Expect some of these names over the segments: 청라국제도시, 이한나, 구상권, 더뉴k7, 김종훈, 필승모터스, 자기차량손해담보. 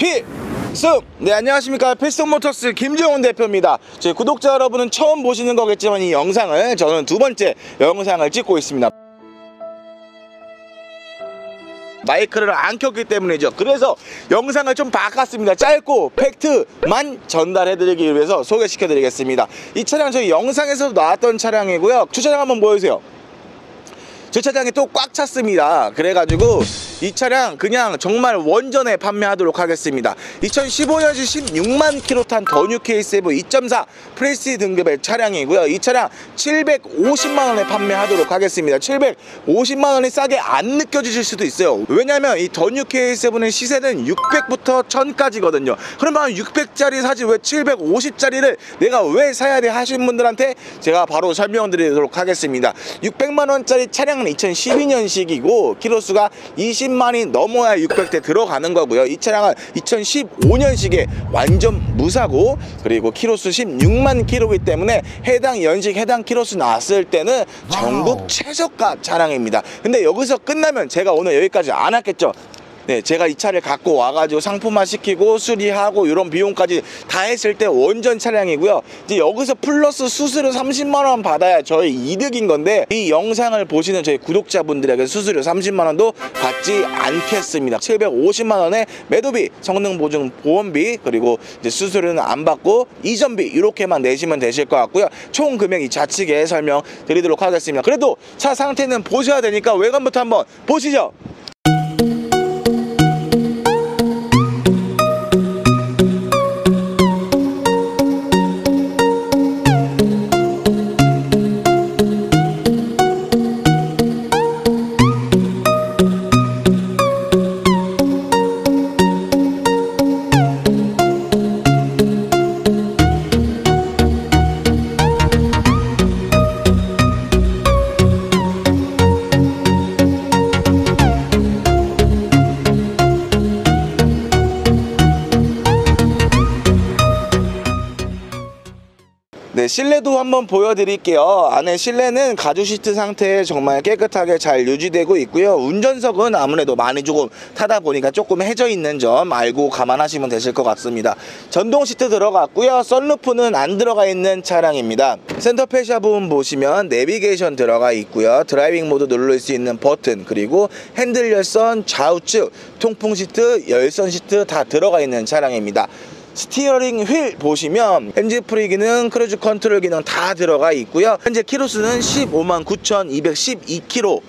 필승! 네, 안녕하십니까. 필승모터스 김종훈 대표입니다. 제 구독자 여러분은 처음 보시는 거겠지만 이 영상을 저는 두 번째 영상을 찍고 있습니다. 마이크를 안 켰기 때문이죠. 그래서 영상을 좀 바꿨습니다. 짧고 팩트만 전달해드리기 위해서 소개시켜드리겠습니다. 이 차량 저희 영상에서도 나왔던 차량이고요. 주차장 한번 보여주세요. 주차장이 또 꽉 찼습니다. 그래가지고 이 차량 그냥 정말 원전에 판매하도록 하겠습니다. 2015년식 16만 킬로 탄 더뉴 K7 2.4 프레스티 등급의 차량이고요. 이 차량 750만원에 판매하도록 하겠습니다. 750만원이 싸게 안 느껴지실 수도 있어요. 왜냐면 이 더뉴 K7의 시세는 600부터 1000까지거든요. 그러면 600짜리 사지 왜 750짜리를 내가 왜 사야 돼 하신 분들한테 제가 바로 설명드리도록 하겠습니다. 600만원짜리 차량은 2012년식이고 키로수가 20 10만이 넘어야 600대 들어가는 거고요. 이 차량은 2015년식에 완전 무사고, 그리고 키로수 16만 키로이기 때문에 해당 연식 해당 키로수 나왔을 때는 전국 최저가 차량입니다. 근데 여기서 끝나면 제가 오늘 여기까지 안 왔겠죠. 네, 제가 이 차를 갖고 와가지고 상품화 시키고 수리하고 이런 비용까지 다 했을 때 원전 차량이고요. 이제 여기서 플러스 수수료 30만원 받아야 저희 이득인 건데, 이 영상을 보시는 저희 구독자분들에게 수수료 30만원도 받지 않겠습니다. 750만원에 매도비, 성능보증 보험비, 그리고 이제 수수료는 안 받고 이전비 이렇게만 내시면 되실 것 같고요. 총 금액이 좌측에 설명드리도록 하겠습니다. 그래도 차 상태는 보셔야 되니까 외관부터 한번 보시죠. 네, 실내도 한번 보여드릴게요. 안에 실내는 가죽 시트 상태에 정말 깨끗하게 잘 유지되고 있고요. 운전석은 아무래도 많이 조금 타다 보니까 조금 해져 있는 점 알고 감안하시면 되실 것 같습니다. 전동 시트 들어갔고요. 썬루프는 안 들어가 있는 차량입니다. 센터페시아 부분 보시면 내비게이션 들어가 있고요. 드라이빙 모드 누를 수 있는 버튼, 그리고 핸들 열선, 좌우측, 통풍 시트, 열선 시트 다 들어가 있는 차량입니다. 스티어링 휠 보시면 엔진 프리 기능, 크루즈 컨트롤 기능 다 들어가 있고요. 현재 키로수는 159,212km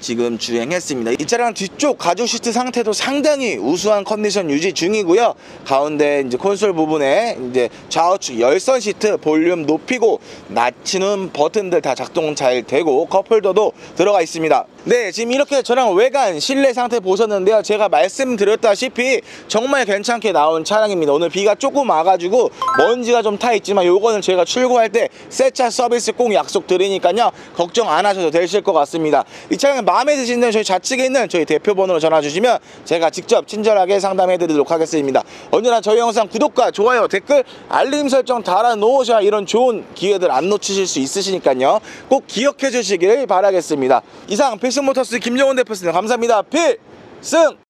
지금 주행했습니다. 이 차량 뒤쪽 가죽 시트 상태도 상당히 우수한 컨디션 유지 중이고요. 가운데 이제 콘솔 부분에 이제 좌우측 열선 시트 볼륨 높이고 낮추는 버튼들 다 작동 잘 되고 컵홀더도 들어가 있습니다. 네, 지금 이렇게 저랑 외관 실내 상태 보셨는데요. 제가 말씀드렸다시피 정말 괜찮게 나온 차량입니다. 오늘 비가 조금 와가지고 먼지가 좀 타 있지만 요거는 제가 출고할 때 세차 서비스 꼭 약속드리니까요. 걱정 안 하셔도 되실 것 같습니다. 이 차량 마음에 드신다면 저희 좌측에 있는 저희 대표번호로 전화주시면 제가 직접 친절하게 상담해드리도록 하겠습니다. 언제나 저희 영상 구독과 좋아요, 댓글, 알림 설정 달아놓으셔야 이런 좋은 기회들 안 놓치실 수 있으시니까요. 꼭 기억해 주시길 바라겠습니다. 이상 필승모터스 김종훈 대표였습니다. 감사합니다. 필승!